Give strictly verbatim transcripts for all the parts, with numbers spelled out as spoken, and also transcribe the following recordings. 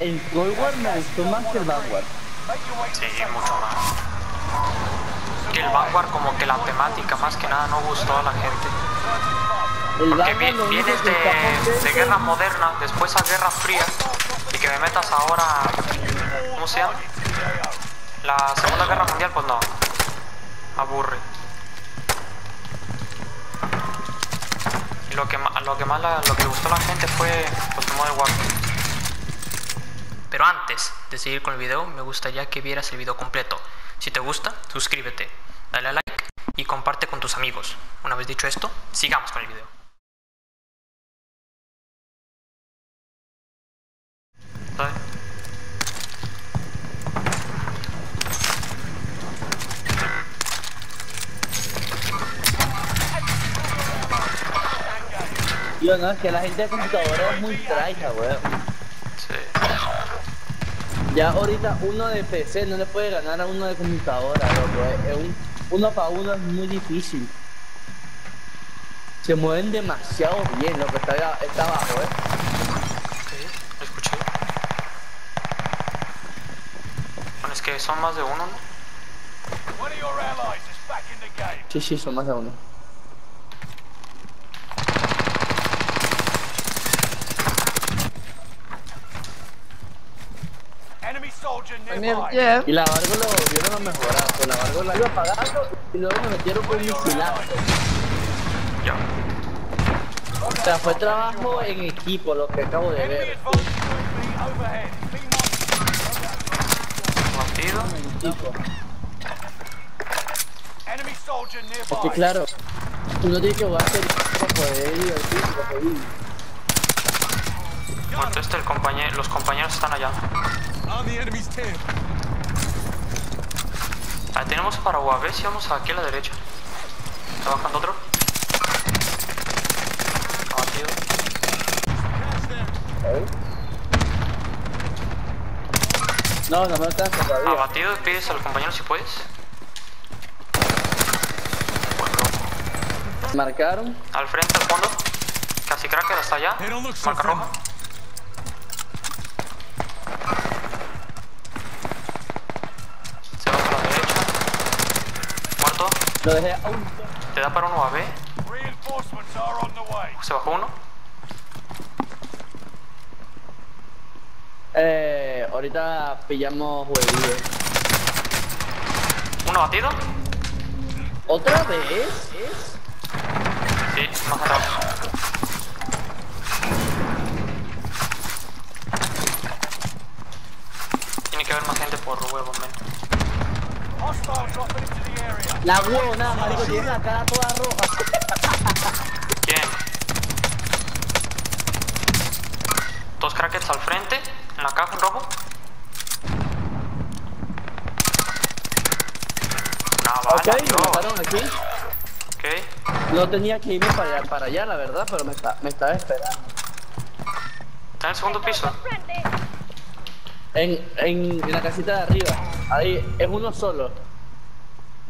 El Cold War me gustó más que el Vanguard. Sí, mucho más. Que el Vanguard, como que la temática más que nada no gustó a la gente. Porque vienes viene de, de guerra moderna, después a guerra fría, y que me metas ahora, ¿cómo se llama? La Segunda Guerra Mundial, pues no. Aburre. Y lo que, lo que más la, lo que gustó a la gente fue pues el modo de Warcraft. Pero antes de seguir con el video, me gustaría que vieras el video completo. Si te gusta, suscríbete, dale a like y comparte con tus amigos. Una vez dicho esto, sigamos con el video. ¿Sabes? Yo no, es que la gente de computadora es muy traiga, weón. Ya ahorita uno de P C no le puede ganar a uno de computadora, loco. Es un, uno para uno es muy difícil. Se mueven demasiado bien, loco. Está, está abajo, eh. Sí, lo escuché. Bueno, es que son más de uno, ¿no? Sí, sí, son más de uno. Yeah. Y la Vargo lo volvieron a mejorar, pues la Vargo la iba apagando y luego me metieron por misilazo. Yeah. O sea, fue trabajo en equipo lo que acabo de ver. Partido en equipo. Es que claro, uno tiene que jugar para poder divertirse, para poder ir. Muerto este, el compañero, los compañeros están allá. Ahí tenemos para U A V, si vamos aquí a la derecha. Está bajando otro. Abatido. No, no me alcanza todavía. Abatido, pides al compañero si puedes. Bueno. Marcaron. Al frente, al fondo. Casi cracker hasta allá. Marca roja. Te da para uno a B. Se bajó uno. Eh, ahorita pillamos huevillo. ¿Uno batido? ¿Otra vez? Sí, más atrás. Tiene que haber más gente por huevos, men. La huevo, nada, marico, tiene la cara toda roja. ¿Quién? Dos crackers al frente, en la caja en rojo. Una bala, okay, me mataron aquí. Okay. No tenía que irme para allá, para allá la verdad, pero me, está, me estaba esperando. Está en el segundo piso. En, en, en la casita de arriba. Ahí, es uno solo.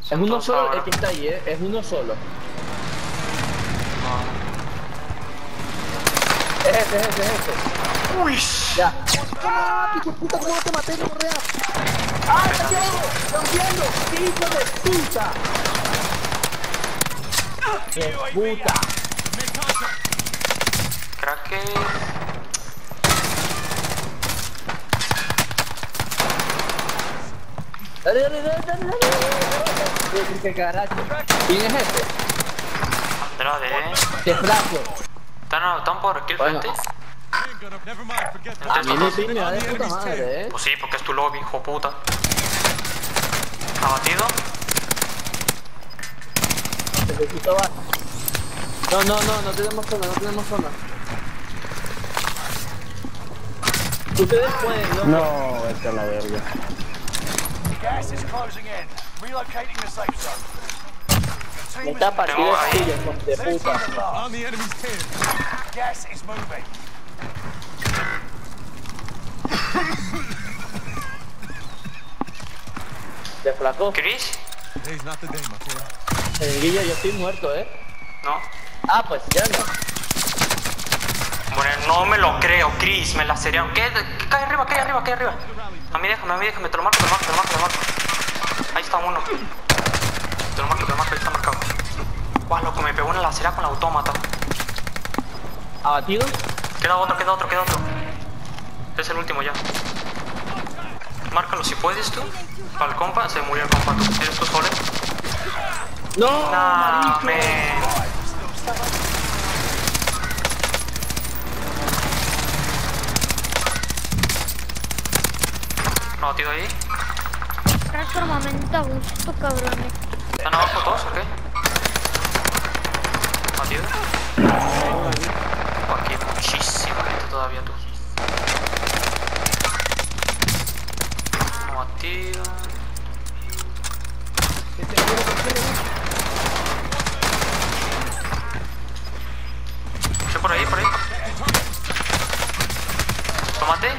Es uno solo ahora. El que está ahí, ¿eh? Es uno solo. No. Es ese, es ese, es ese. Uy. Ya. ¡Ah! ¡Pico puta! ¿Cómo te maté, correa? ¡Ah! ¡Está quedando! ¡Rompiendo! ¡Qué hijo de puta! ¡Qué puta! Cracker. Dale, dale, dale, dale, dale. ¿Qué carajo? ¿Quién es este? Andrade. Te fraco. ¿Están, están por aquí el bueno. Frente? A mí no tiene nada de puta madre, eh. Pues sí, porque es tu lobby, hijo puta. Abatido. Necesito bar. No, no, no, no tenemos zona, no tenemos zona. Ustedes pueden, ¿no? No, esta es la verga. Gas is closing in. Relocating the safe zone. The team is on the enemy's team. Gas is moving. ¿Te flaco? ¿Chris? El Guilla, yo estoy muerto, ¿eh? No. Ah, pues ya no. poner. No me lo creo, Chris, me la seré. ¿Qué? Cae arriba, cae arriba, cae arriba. A mí déjame, a mí déjame, te lo marco, te lo marco, te lo marco, te lo marco. Ahí está uno. Te lo marco, te lo marco, ahí está marcado. Guau, loco, me pegó una lacera con la autómata. ¿Abatido? Queda otro, queda otro, queda otro. Es el último ya. Márcalo si puedes tú. Para el compa, se murió el compa. ¿Eres tú solo? No, nah, me. No, tío, ahí. Traes armamento a gusto, cabrones. ¿Están abajo todos o qué? ¿Matido? Oh, aquí hay muchísima gente todavía, tú. Matido. Yo por ahí, por ahí. Tómate.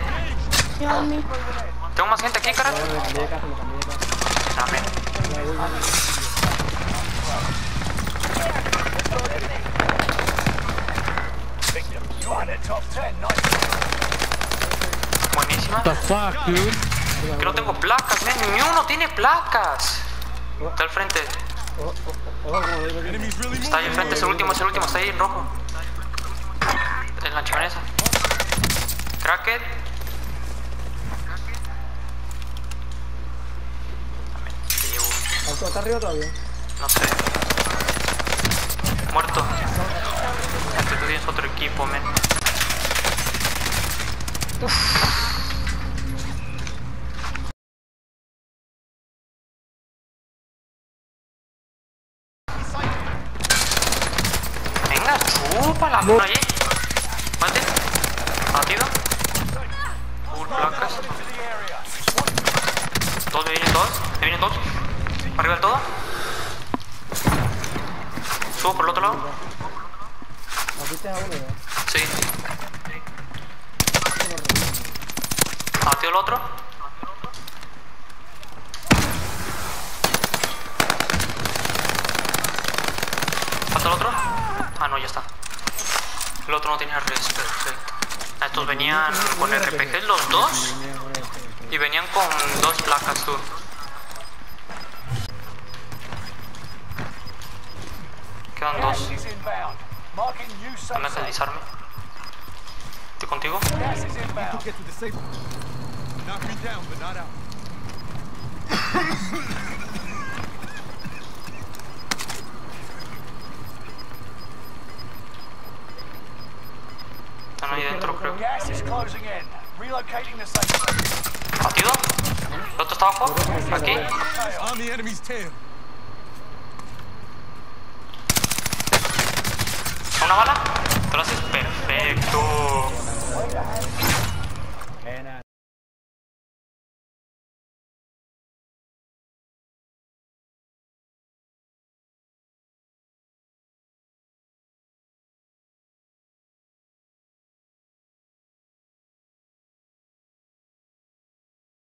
Tengo más gente aquí, carajo. Dame. Buenísima. Que no tengo placas, ¿eh? Ni uno tiene placas. Está al frente. Está ahí al frente, es el último, es el último, está ahí en rojo. En la chimenea. Cracket. ¿Está arriba todavía? No sé. Muerto. Este, tú tienes otro equipo, men. Uff. Chupa la mano ahí. Mate. Batido. Full placas. Todos me vienen todos. Me vienen todos. Arriba del todo. Subo por el otro lado. Sí. Batido el otro. Falta el otro. Ah, no, ya está. El otro no tenía res, perfecto. Estos venían con R P G los dos. Y venían con dos placas, tú. Quedan dos. Dame a deslizarme. ¿Estoy contigo? Están ahí dentro, creo. ¿Batido? ¿El otro está abajo? ¿Aquí? ¿Una bala? Te lo haces perfecto.